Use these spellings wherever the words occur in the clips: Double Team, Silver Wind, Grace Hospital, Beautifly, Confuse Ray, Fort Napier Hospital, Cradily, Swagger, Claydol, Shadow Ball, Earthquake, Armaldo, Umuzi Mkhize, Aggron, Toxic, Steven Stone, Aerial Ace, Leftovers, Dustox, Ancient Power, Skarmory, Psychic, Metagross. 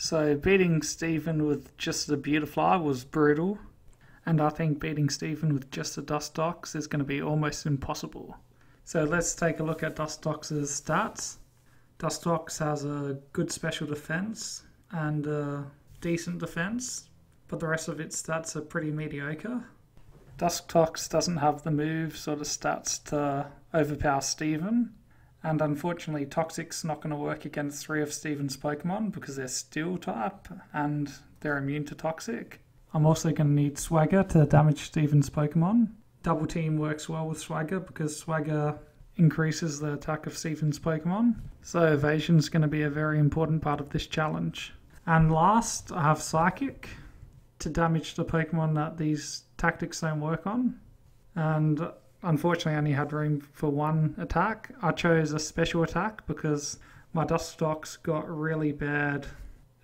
So beating Steven with just the Beautifly was brutal, and I think beating Steven with just the Dustox is going to be almost impossible. So let's take a look at Dustox's stats. Dustox has a good special defense and a decent defense, but the rest of its stats are pretty mediocre. Dustox doesn't have the move sort of stats to overpower Steven. And unfortunately, Toxic's not going to work against three of Steven's Pokemon because they're Steel type and they're immune to Toxic. I'm also going to need Swagger to damage Steven's Pokemon. Double Team works well with Swagger because Swagger increases the attack of Steven's Pokemon. So evasion's going to be a very important part of this challenge. And last, I have Psychic to damage the Pokemon that these tactics don't work on. And unfortunately, I only had room for one attack. I chose a special attack because my Dustox got really bad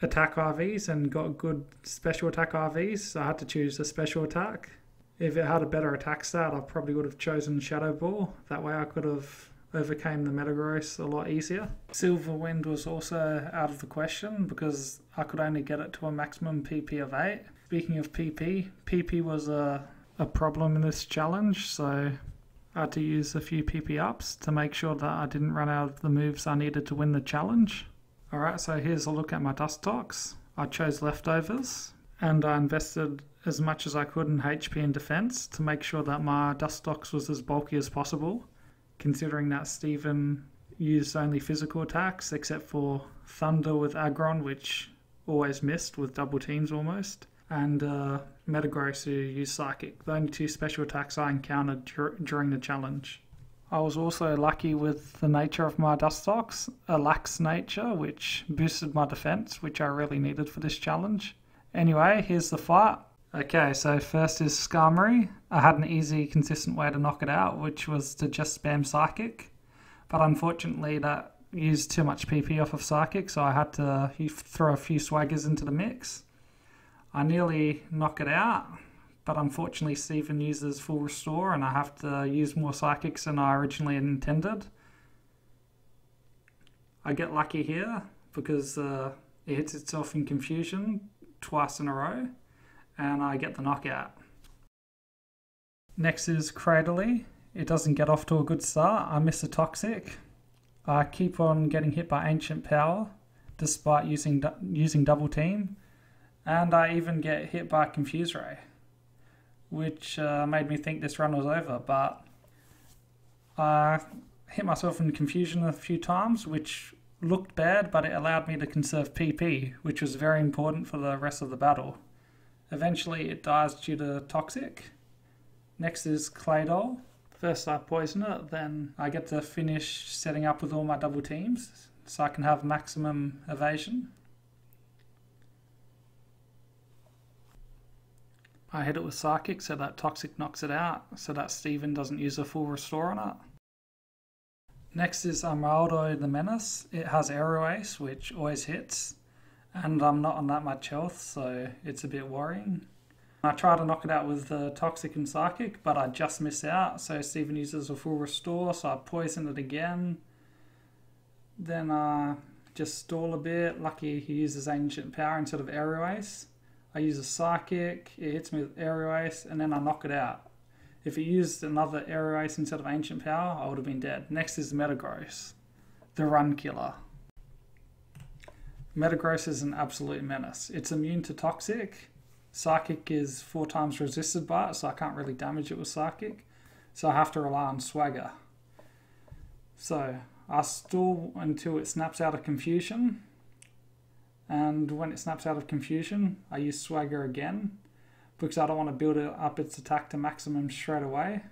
attack IVs and got good special attack IVs, so I had to choose a special attack. If it had a better attack stat, I probably would have chosen Shadow Ball. That way I could have overcame the Metagross a lot easier. Silver Wind was also out of the question because I could only get it to a maximum PP of 8. Speaking of PP, PP was a problem in this challenge, so I had to use a few PP ups to make sure that I didn't run out of the moves I needed to win the challenge. Alright, so here's a look at my Dustox. I chose Leftovers, and I invested as much as I could in HP and defense to make sure that my Dustox was as bulky as possible, considering that Steven used only physical attacks except for Thunder with Aggron, which always missed with double teams almost, and Metagross who used Psychic, the only two special attacks I encountered during the challenge. I was also lucky with the nature of my Dustox, a lax nature, which boosted my defense, which I really needed for this challenge. Anyway, here's the fight. Okay, so first is Skarmory. I had an easy, consistent way to knock it out, which was to just spam Psychic, but unfortunately that used too much PP off of Psychic, so I had to throw a few Swaggers into the mix. I nearly knock it out, but unfortunately Steven uses full restore and I have to use more psychics than I originally intended. I get lucky here because it hits itself in confusion twice in a row and I get the knockout. Next is Cradily. It doesn't get off to a good start. I miss a Toxic. I keep on getting hit by Ancient Power despite using Double Team. And I even get hit by Confuse Ray, which made me think this run was over, but I hit myself in confusion a few times, which looked bad, but it allowed me to conserve PP, which was very important for the rest of the battle. Eventually it dies due to Toxic. Next is Claydol. First I poison it, then I get to finish setting up with all my double teams so I can have maximum evasion. I hit it with Psychic so that Toxic knocks it out, so that Steven doesn't use a full restore on it. Next is Armaldo the Menace. It has Aerial Ace, which always hits, and I'm not on that much health, so it's a bit worrying. I try to knock it out with the Toxic and Psychic, but I just miss out, so Steven uses a full restore, so I poison it again. Then I just stall a bit. Lucky he uses Ancient Power instead of Aerial Ace. I use a Psychic, it hits me with Aerial Ace, and then I knock it out. If it used another Aerial Ace instead of Ancient Power, I would have been dead. Next is Metagross, the Run Killer. Metagross is an absolute menace. It's immune to Toxic. Psychic is 4 times resisted by it, so I can't really damage it with Psychic. So I have to rely on Swagger. So I stall until it snaps out of confusion. And when it snaps out of confusion, I use Swagger again because I don't want to build it up its attack to maximum straight away.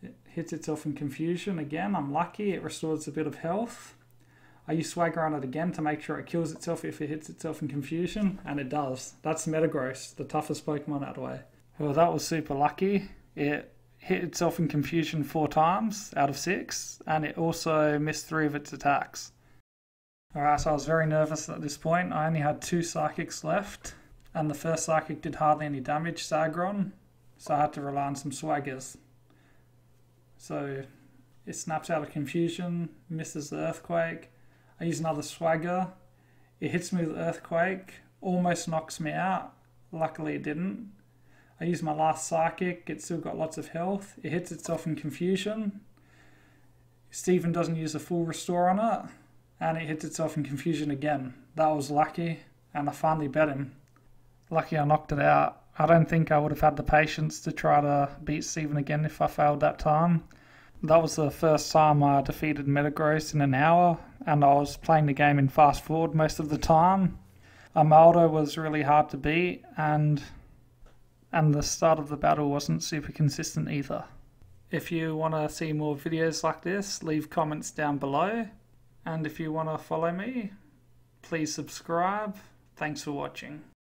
It hits itself in confusion again. I'm lucky, it restores a bit of health. I use Swagger on it again to make sure it kills itself if it hits itself in confusion, and it does. That's Metagross, the toughest Pokemon that way. Well, that was super lucky. It hit itself in confusion 4 times out of 6, and it also missed 3 of its attacks. Alright, so I was very nervous at this point. I only had 2 Psychics left, and the first Psychic did hardly any damage to Aggron, so I had to rely on some Swaggers. So it snaps out of confusion, misses the Earthquake. I use another Swagger, It hits me with Earthquake, almost knocks me out. Luckily it didn't. I used my last Psychic, it's still got lots of health. It hits itself in Confusion. Steven doesn't use a full restore on it, and it hits itself in Confusion again. That was lucky, and I finally bet him. Lucky I knocked it out. I don't think I would have had the patience to try to beat Steven again if I failed that time. That was the first time I defeated Metagross in an hour, and I was playing the game in fast forward most of the time. Armaldo was really hard to beat, and the start of the battle wasn't super consistent either. If you want to see more videos like this, leave comments down below. And if you want to follow me, please subscribe. Thanks for watching.